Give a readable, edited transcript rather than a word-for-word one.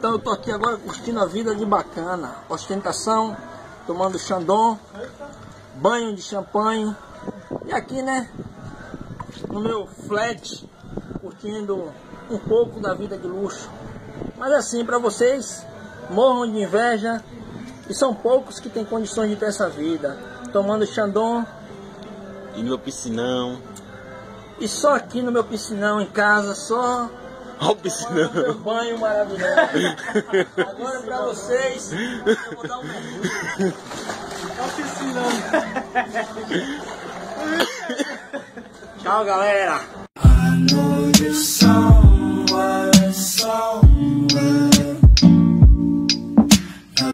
Então eu tô aqui agora curtindo a vida de bacana. Ostentação, tomando xandom, banho de champanhe. E aqui, né, no meu flat, curtindo um pouco da vida de luxo. Mas assim, pra vocês, morram de inveja. E são poucos que têm condições de ter essa vida. Tomando xandom. E no meu piscinão. E só aqui no meu piscinão, em casa, só... Olha o piscinão. Meu banho maravilhoso. Agora pra vocês, eu vou dar um mergulho. Olha o piscinão. Tchau, galera.